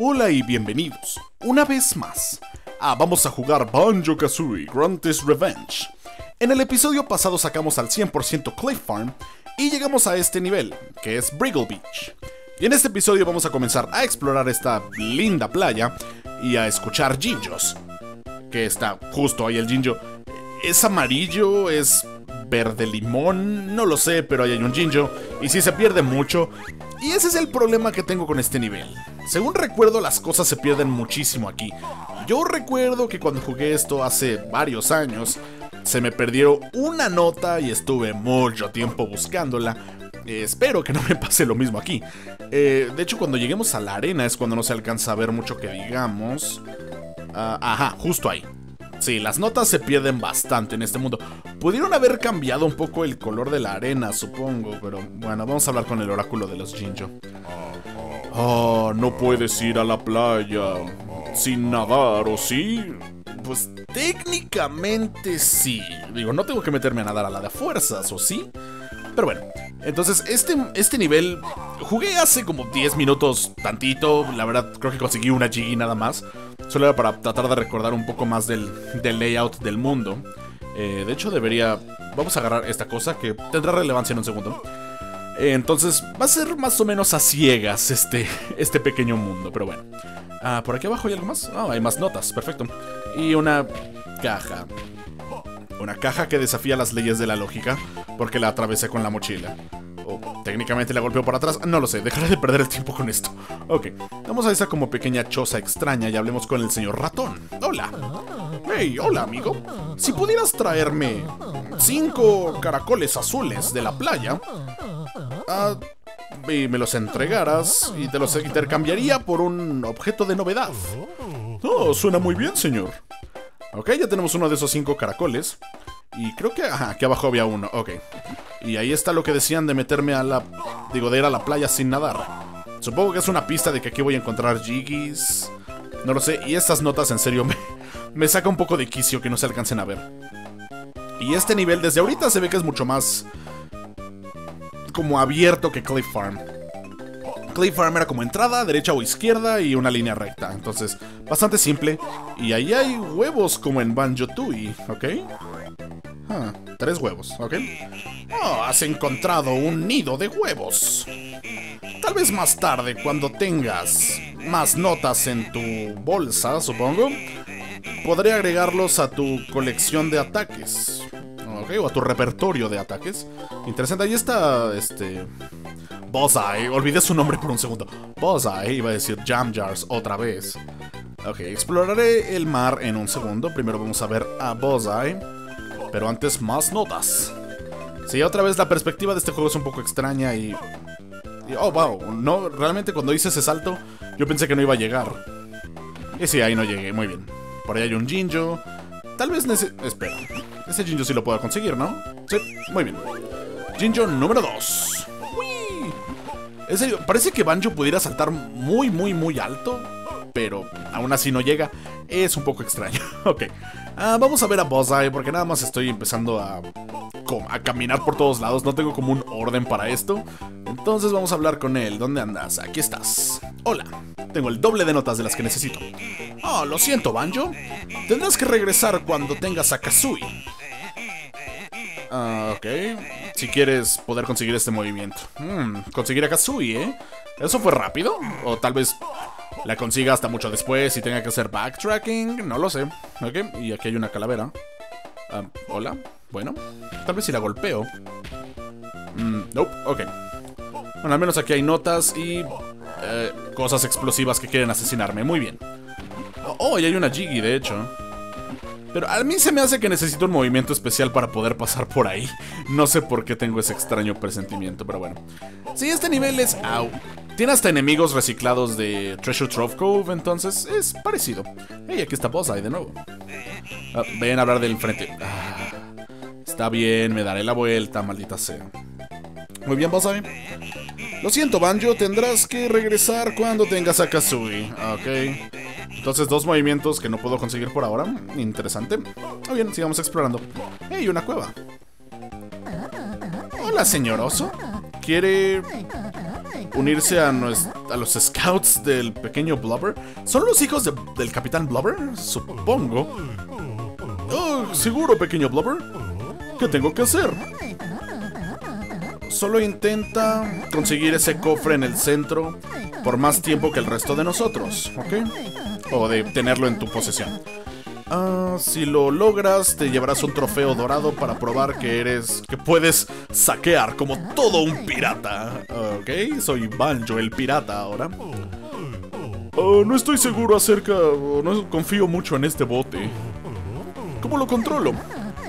Hola y bienvenidos, una vez más, vamos a jugar Banjo-Kazooie Grunty's Revenge. En el episodio pasado sacamos al 100% Clay Farm y llegamos a este nivel, que es Breegull Beach. Y en este episodio vamos a comenzar a explorar esta linda playa y a escuchar Jinjos. Que está justo ahí el Jinjo. ¿Es amarillo? ¿Es verde limón? No lo sé, pero ahí hay un Jinjo. Y sí, se pierde mucho. Y ese es el problema que tengo con este nivel. Según recuerdo, las cosas se pierden muchísimo aquí. Yo recuerdo que cuando jugué esto hace varios años, se me perdió una nota y estuve mucho tiempo buscándola. Espero que no me pase lo mismo aquí. De hecho, cuando lleguemos a la arena es cuando no se alcanza a ver mucho que digamos. Ajá, justo ahí. Sí, las notas se pierden bastante en este mundo. Pudieron haber cambiado un poco el color de la arena, supongo, pero bueno, vamos a hablar con el oráculo de los Jinjo. No puedes ir a la playa sin nadar, ¿o sí? Pues técnicamente sí. Digo, no tengo que meterme a nadar a la de fuerzas, ¿o sí? Pero bueno, entonces este nivel jugué hace como 10 minutos tantito. La verdad, creo que conseguí una Jiggy nada más. Solo era para tratar de recordar un poco más del layout del mundo. De hecho, debería... Vamos a agarrar esta cosa que tendrá relevancia en un segundo. Entonces, va a ser más o menos a ciegas este pequeño mundo, pero bueno. ¿Por aquí abajo hay algo más? Hay más notas, perfecto. Y una caja. Una caja que desafía las leyes de la lógica porque la atravesé con la mochila. O técnicamente la golpeó por atrás. No lo sé, dejaré de perder el tiempo con esto. Ok, vamos a esa como pequeña choza extraña y hablemos con el señor ratón. Hola. Hey, hola amigo. Si pudieras traerme 5 caracoles azules de la playa y me los entregaras y te los intercambiaría por un objeto de novedad. Oh, suena muy bien, señor. Ok, ya tenemos uno de esos 5 caracoles. Y creo que... Ajá, aquí abajo había uno. Ok. Y ahí está lo que decían de meterme a la... Digo, de ir a la playa sin nadar. Supongo que es una pista de que aquí voy a encontrar Jiggies. No lo sé. Y estas notas, en serio, me saca un poco de quicio que no se alcancen a ver. Y este nivel desde ahorita se ve que es mucho más... como abierto que Clay Farm. Clay Farm era como entrada, derecha o izquierda y una línea recta. Entonces, bastante simple. Y ahí hay huevos como en Banjo-Tooie, ¿ok? 3 huevos, ¿ok? Oh, has encontrado un nido de huevos. Tal vez más tarde, cuando tengas más notas en tu bolsa, supongo, podré agregarlos a tu colección de ataques. Ok, o a tu repertorio de ataques. Interesante, ahí está, Bozzeye, olvidé su nombre por un segundo. Bozzeye, iba a decir Jam Jars otra vez. Ok, exploraré el mar en un segundo. Primero vamos a ver a Bozzeye. Pero antes, más notas. Sí, otra vez la perspectiva de este juego es un poco extraña y... oh, wow, no, realmente cuando hice ese salto yo pensé que no iba a llegar. Y sí, ahí no llegué, muy bien. Por ahí hay un Jinjo. Tal vez espera, ese Jinjo sí lo puedo conseguir, ¿no? Sí, muy bien. Jinjo número 2. En serio, parece que Banjo pudiera saltar muy, muy, muy alto, pero aún así no llega. Es un poco extraño. Ok, vamos a ver a Bozzeye porque nada más estoy empezando a caminar por todos lados. No tengo como un orden para esto. Entonces vamos a hablar con él. ¿Dónde andas? Aquí estás. Hola. Tengo el doble de notas de las que necesito. Oh, lo siento, Banjo. Tendrás que regresar cuando tengas a Kazooie. Ok, si quieres poder conseguir este movimiento. Conseguir a Kazooie, ¿eh? ¿Eso fue rápido? O tal vez la consiga hasta mucho después y tenga que hacer backtracking. No lo sé. Ok, y aquí hay una calavera. Hola, bueno. Tal vez si la golpeo. Nope, ok. Bueno, al menos aquí hay notas y cosas explosivas que quieren asesinarme, muy bien. Oh, y hay una Jiggy, de hecho. Pero a mí se me hace que necesito un movimiento especial para poder pasar por ahí. No sé por qué tengo ese extraño presentimiento, pero bueno. Sí, este nivel es... Au. Tiene hasta enemigos reciclados de Treasure Trove Cove, entonces es parecido. Hey, aquí está Bozzeye de nuevo. Ven a hablar del frente. Está bien, me daré la vuelta, maldita sea. Muy bien, Bozzeye. Lo siento, Banjo, tendrás que regresar cuando tengas a Kazooie. Ok. Entonces, 2 movimientos que no puedo conseguir por ahora. Interesante. Muy bien, sigamos explorando. ¡Hey, una cueva! Hola, señor oso. ¿Quiere unirse a los scouts del pequeño Blubber. ¿Son los hijos del capitán Blubber? Supongo. Oh, seguro, pequeño Blubber. ¿Qué tengo que hacer? Solo intenta conseguir ese cofre en el centro por más tiempo que el resto de nosotros, ¿ok? O de tenerlo en tu posesión. Si lo logras, te llevarás un trofeo dorado para probar que puedes saquear como todo un pirata. Ok, soy Banjo el pirata ahora. No estoy seguro acerca... No confío mucho en este bote. ¿Cómo lo controlo?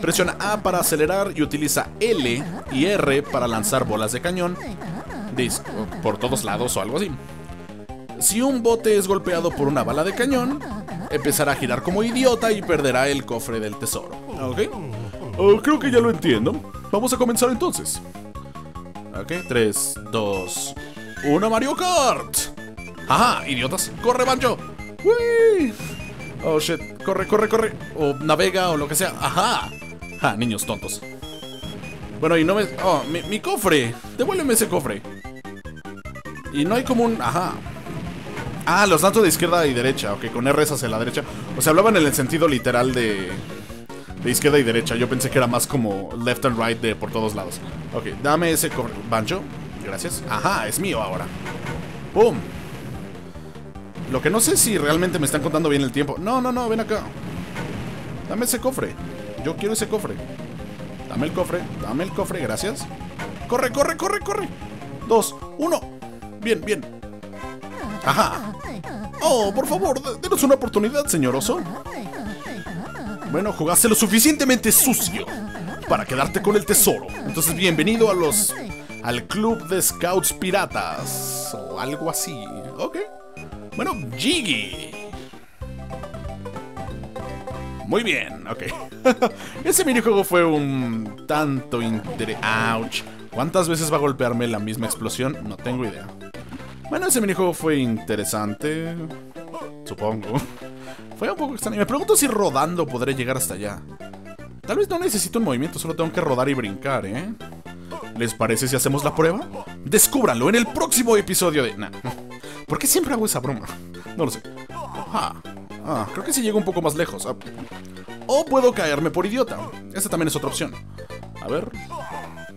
Presiona A para acelerar y utiliza L y R para lanzar bolas de cañón por todos lados o algo así. Si un bote es golpeado por una bala de cañón, empezará a girar como idiota y perderá el cofre del tesoro. ¿Ok? Creo que ya lo entiendo. Vamos a comenzar entonces. Ok, 3, 2, 1, Mario Kart. Ajá, idiotas. ¡Corre, Banjo! ¡Uy! Oh, shit. Corre, corre, corre. O navega o lo que sea. Ajá. Ja, niños tontos. Bueno, y no me... Oh, mi cofre. Devuélveme ese cofre. Y no hay como un... Ajá. Ah, los datos de izquierda y derecha. Ok, con R's hacia la derecha. O sea, hablaban en el sentido literal de izquierda y derecha. Yo pensé que era más como left and right de por todos lados. Ok, dame ese Banjo. Gracias. Ajá, es mío ahora. ¡Pum! Lo que no sé si realmente me están contando bien el tiempo. No, no, no, ven acá. Dame ese cofre. Yo quiero ese cofre. Dame el cofre. Dame el cofre, gracias. ¡Corre, corre, corre, corre! 2, 1. Bien, bien. Ajá. Oh, por favor, denos una oportunidad, señor oso. Bueno, jugaste lo suficientemente sucio para quedarte con el tesoro. Entonces, bienvenido al club de scouts piratas o algo así. Ok. Bueno, Jiggy. Muy bien, ok. Ese minijuego fue un tanto ouch. ¿Cuántas veces va a golpearme la misma explosión? No tengo idea. Bueno, ese minijuego fue interesante. Supongo. Fue un poco extraño. Me pregunto si rodando podré llegar hasta allá. Tal vez no necesito un movimiento, solo tengo que rodar y brincar, ¿eh? ¿Les parece si hacemos la prueba? Descúbranlo en el próximo episodio de... Nah. ¿Por qué siempre hago esa broma? No lo sé. Creo que sí llego un poco más lejos. O puedo caerme por idiota. Esta también es otra opción. A ver.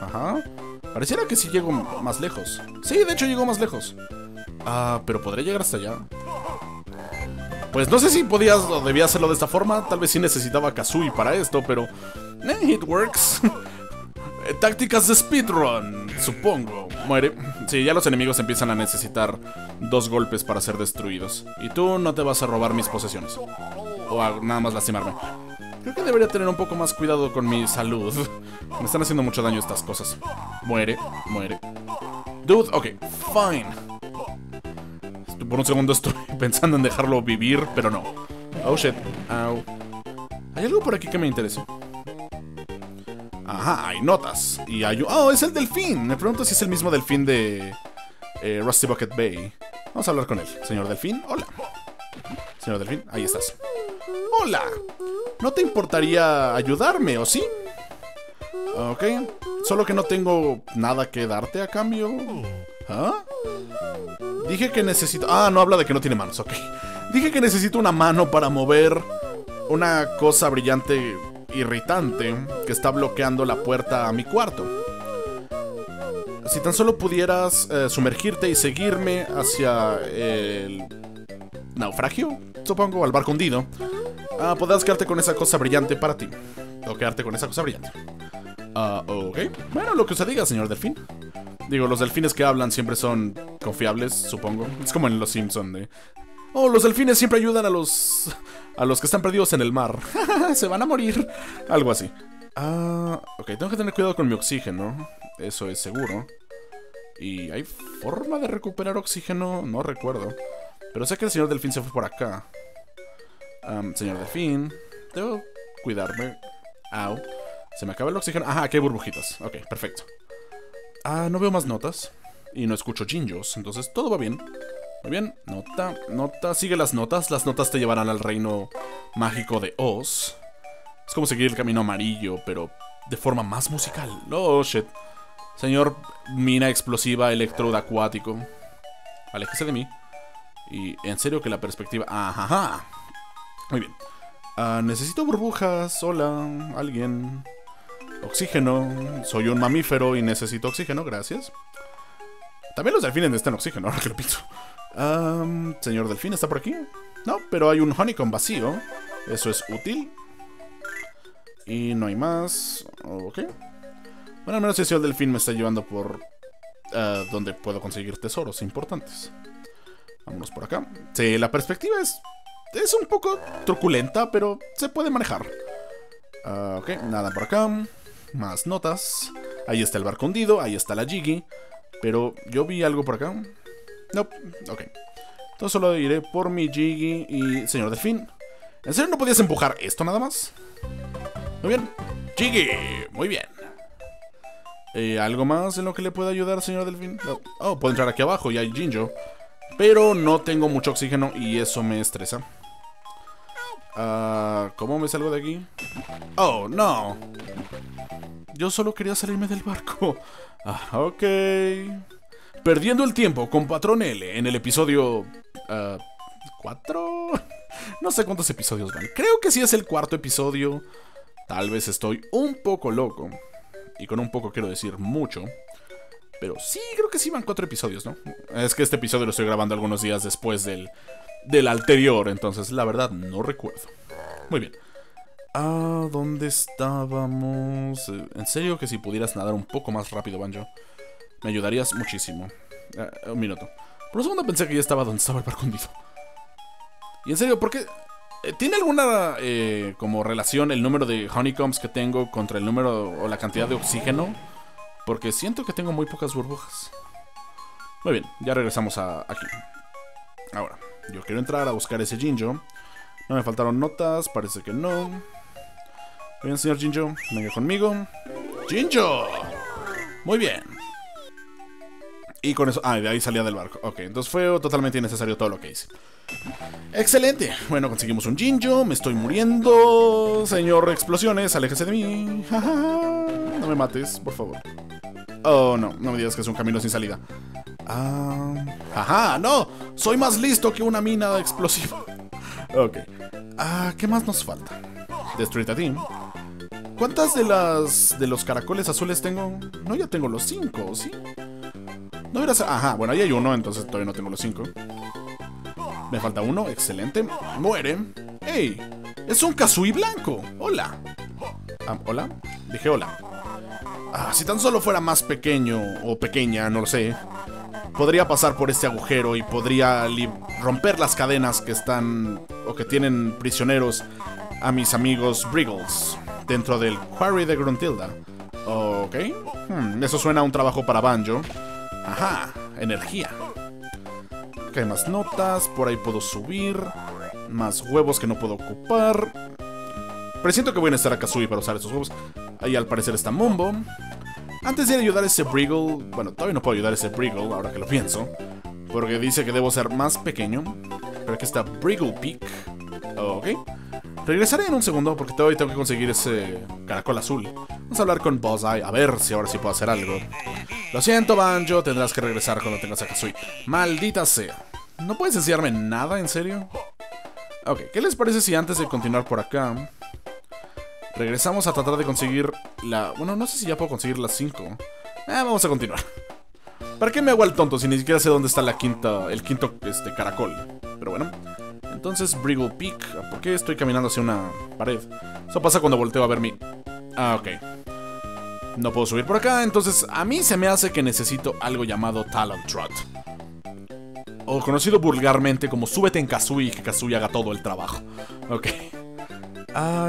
Ajá. Pareciera que sí llego más lejos. Sí, de hecho llego más lejos. Pero ¿podré llegar hasta allá? Pues no sé si podías o debía hacerlo de esta forma. Tal vez sí necesitaba Kazooie para esto, pero... it works. Tácticas de speedrun, supongo. Muere. Sí, ya los enemigos empiezan a necesitar 2 golpes para ser destruidos. Y tú no te vas a robar mis posesiones. O a nada más lastimarme. Creo que debería tener un poco más cuidado con mi salud. Me están haciendo mucho daño estas cosas. Muere, muere. Dude, ok, fine. Por un segundo estoy pensando en dejarlo vivir, pero no. Oh, shit. Ow. ¿Hay algo por aquí que me interese? Ajá, hay notas. Y hay... Oh, es el delfín. Me pregunto si es el mismo delfín de Rusty Bucket Bay. Vamos a hablar con él. Señor delfín, hola. Señor delfín, ahí estás. Hola. ¿No te importaría ayudarme, o sí? Ok. Solo que no tengo nada que darte a cambio. ¿Ah? Dije que necesito... no habla de que no tiene manos, ok. Dije que necesito una mano para mover una cosa brillante irritante que está bloqueando la puerta a mi cuarto. Si tan solo pudieras sumergirte y seguirme hacia el naufragio, supongo, al barco hundido. Podrás quedarte con esa cosa brillante para ti. O quedarte con esa cosa brillante. Ok. Bueno, lo que usted diga, señor delfín. Digo, los delfines que hablan siempre son confiables, supongo. Es como en Los Simpson de... Oh, los delfines siempre ayudan a los que están perdidos en el mar. Se van a morir. Algo así. Ok, tengo que tener cuidado con mi oxígeno. Eso es seguro. ¿Y hay forma de recuperar oxígeno? No recuerdo. Pero sé que el señor delfín se fue por acá. Señor delfín, debo cuidarme. Au. Se me acaba el oxígeno. Ajá, aquí hay burbujitas. Ok, perfecto. No veo más notas. Y no escucho Jinjos. Entonces todo va bien. Muy bien, nota, nota, sigue las notas. Las notas te llevarán al reino mágico de Oz. Es como seguir el camino amarillo, pero de forma más musical. Oh, shit. Señor mina explosiva electrodo acuático, aléjese de mí. Y en serio que la perspectiva... ¡Ajá! Muy bien. Necesito burbujas. Hola, alguien. Oxígeno. Soy un mamífero y necesito oxígeno, gracias. También los delfines necesitan oxígeno, ahora que lo pienso. Señor delfín, ¿está por aquí? No, pero hay un honeycomb vacío. Eso es útil. Y no hay más. Ok. Bueno, al menos si el delfín me está llevando por donde puedo conseguir tesoros importantes. Vámonos por acá. Sí, la perspectiva es un poco truculenta, pero se puede manejar. Ok, nada por acá. Más notas. Ahí está el barco hundido, ahí está la Jiggy. Pero yo vi algo por acá. No, ok. Entonces solo iré por mi Jiggy y... Señor delfín, ¿en serio no podías empujar esto nada más? Muy bien. Jiggy, muy bien. ¿Algo más en lo que le pueda ayudar, señor delfín? No. Oh, puedo entrar aquí abajo y hay Jinjo. Pero no tengo mucho oxígeno y eso me estresa. ¿Cómo me salgo de aquí? Oh, no. Yo solo quería salirme del barco. Ok. Perdiendo el tiempo con Patronele en el episodio... 4... No sé cuántos episodios van. Creo que sí es el cuarto episodio. Tal vez estoy un poco loco. Y con un poco quiero decir mucho. Pero sí, creo que sí van 4 episodios, ¿no? Es que este episodio lo estoy grabando algunos días después del anterior. Entonces, la verdad, no recuerdo. Muy bien. ¿Dónde estábamos? En serio que si pudieras nadar un poco más rápido, Banjo, me ayudarías muchísimo. Un minuto. Por un segundo pensé que ya estaba donde estaba el barco hundido. Y en serio, ¿por qué? ¿Tiene alguna como relación el número de honeycombs que tengo contra el número o la cantidad de oxígeno? Porque siento que tengo muy pocas burbujas. Muy bien, ya regresamos a aquí. Ahora, yo quiero entrar a buscar ese Jinjo. No me faltaron notas, parece que no. Muy bien, señor Jinjo, venga conmigo. ¡Jinjo! Muy bien. Y con eso... Ah, de ahí salía del barco. Ok, entonces fue totalmente innecesario todo lo que hice. Excelente. Bueno, conseguimos un Jinjo. Me estoy muriendo. Señor explosiones, aléjese de mí. No me mates, por favor. Oh, no, no me digas que es un camino sin salida. ¡Ajá! ¡No! ¡Soy más listo que una mina explosiva! Ok. ¿Qué más nos falta? Destruir a ti. ¿Cuántas de los caracoles azules tengo? No, ya tengo los 5, ¿sí? No verás. Ajá, bueno, ahí hay uno, entonces todavía no tengo los 5. Me falta uno, excelente. Muere. ¡Ey! ¡Es un Kazooie blanco! ¡Hola! ¿Hola? Dije hola. Si tan solo fuera más pequeño o pequeña, no lo sé, podría pasar por este agujero y podría romper las cadenas que están o que tienen prisioneros a mis amigos Breeggulls dentro del Quarry de Gruntilda. Ok. Eso suena a un trabajo para Banjo. Ajá, energía. Ok, más notas, por ahí puedo subir. Más huevos que no puedo ocupar. Presiento que voy a necesitar a Kazooie para usar esos huevos. Ahí al parecer está Mumbo. Antes de ayudar a ese Breegull... Bueno, todavía no puedo ayudar a ese Breegull, ahora que lo pienso. Porque dice que debo ser más pequeño. Pero aquí está Breegull Peak. Ok. Regresaré en un segundo porque todavía tengo que conseguir ese caracol azul. Vamos a hablar con Bozzeye, a ver si ahora sí puedo hacer algo. Lo siento, Banjo, tendrás que regresar cuando tengas a Kazooie. Maldita sea. ¿No puedes enseñarme nada, en serio? Ok, ¿qué les parece si antes de continuar por acá... Regresamos a tratar de conseguir la... Bueno, no sé si ya puedo conseguir las 5. Vamos a continuar. ¿Para qué me hago el tonto si ni siquiera sé dónde está la quinta... El quinto caracol? Pero bueno. Entonces, Breegull Peak. ¿Por qué estoy caminando hacia una pared? Eso pasa cuando volteo a ver mi... ok. No puedo subir por acá, entonces a mí se me hace que necesito algo llamado Talon Trot. O conocido vulgarmente como súbete en Kazooie y que Kazooie haga todo el trabajo. Ok.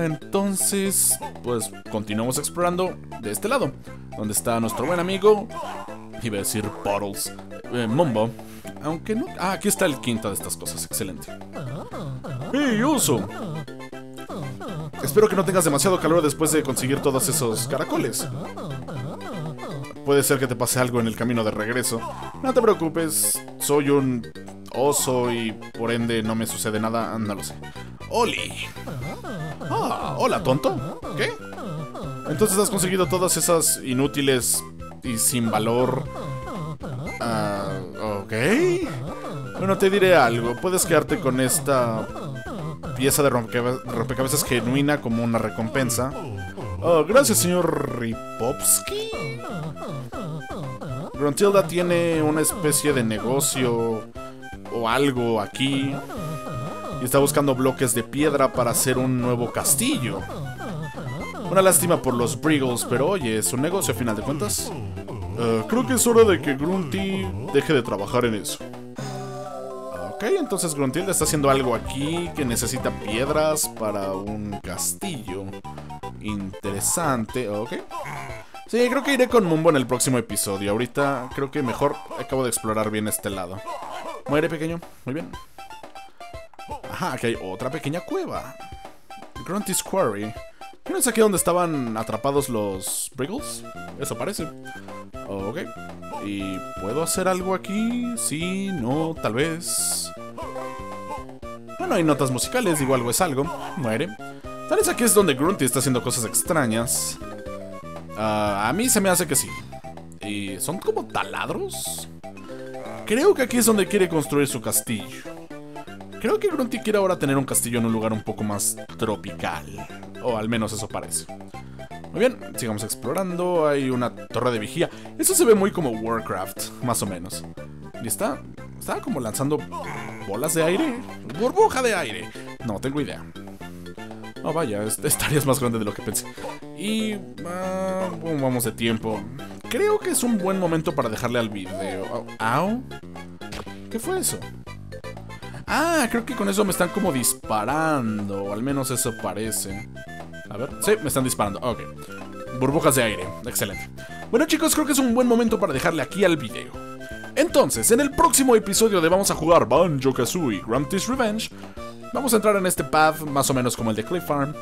Entonces, pues continuamos explorando de este lado, donde está nuestro buen amigo, iba a decir Bottles, Mumbo, aunque no... aquí está el quinto de estas cosas, excelente. ¡Hey, oso! Espero que no tengas demasiado calor después de conseguir todos esos caracoles. Puede ser que te pase algo en el camino de regreso. No te preocupes, soy un oso y por ende no me sucede nada, no lo sé. ¡Oli! Hola, tonto. ¿Qué? Entonces has conseguido todas esas inútiles y sin valor. Ok. Bueno, te diré algo. Puedes quedarte con esta pieza de rompecabezas genuina como una recompensa. Oh, gracias, señor Ripovsky. Gruntilda tiene una especie de negocio o algo aquí y está buscando bloques de piedra para hacer un nuevo castillo. Una lástima por los Breegulls, pero oye, es un negocio a final de cuentas. Creo que es hora de que Grunty deje de trabajar en eso. Ok, entonces Gruntilda está haciendo algo aquí que necesita piedras para un castillo. Interesante, ok. Sí, creo que iré con Mumbo en el próximo episodio. Ahorita creo que mejor acabo de explorar bien este lado. Muere, pequeño. Muy bien. Ajá, aquí hay otra pequeña cueva. Grunty's Quarry. ¿No es aquí donde estaban atrapados los Breegulls? Eso parece. Ok. ¿Y puedo hacer algo aquí? Sí, no, tal vez. Bueno, hay notas musicales. Digo, algo es algo. Muere. Tal vez aquí es donde Grunty está haciendo cosas extrañas. A mí se me hace que sí. ¿Y son como taladros? Creo que aquí es donde quiere construir su castillo. Creo que Grunty quiere ahora tener un castillo en un lugar un poco más tropical. O al menos eso parece. Muy bien, sigamos explorando. Hay una torre de vigía. Eso se ve muy como Warcraft, más o menos. Y está como lanzando bolas de aire. ¡Burbuja de aire! No tengo idea. Oh, vaya, esta área es más grande de lo que pensé. Y bueno, vamos de tiempo. Creo que es un buen momento para dejarle al video. Au. ¿Qué fue eso? Ah, creo que con eso me están como disparando. O al menos eso parece. A ver, sí, me están disparando. Ok, burbujas de aire, excelente. Bueno, chicos, creo que es un buen momento para dejarle aquí al video. Entonces, en el próximo episodio de Vamos a Jugar Banjo-Kazooie Grunty's Revenge, vamos a entrar en este path más o menos como el de Clay Farm,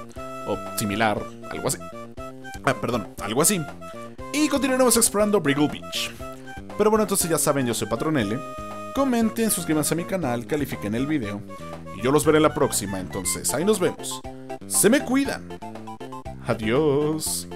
o similar, algo así. Ah, perdón, algo así. Y continuaremos explorando Breegull Beach. Pero bueno, entonces ya saben, yo soy Patronele. Comenten, suscríbanse a mi canal, califiquen el video. Y yo los veré en la próxima, entonces ahí nos vemos. Se me cuidan. Adiós.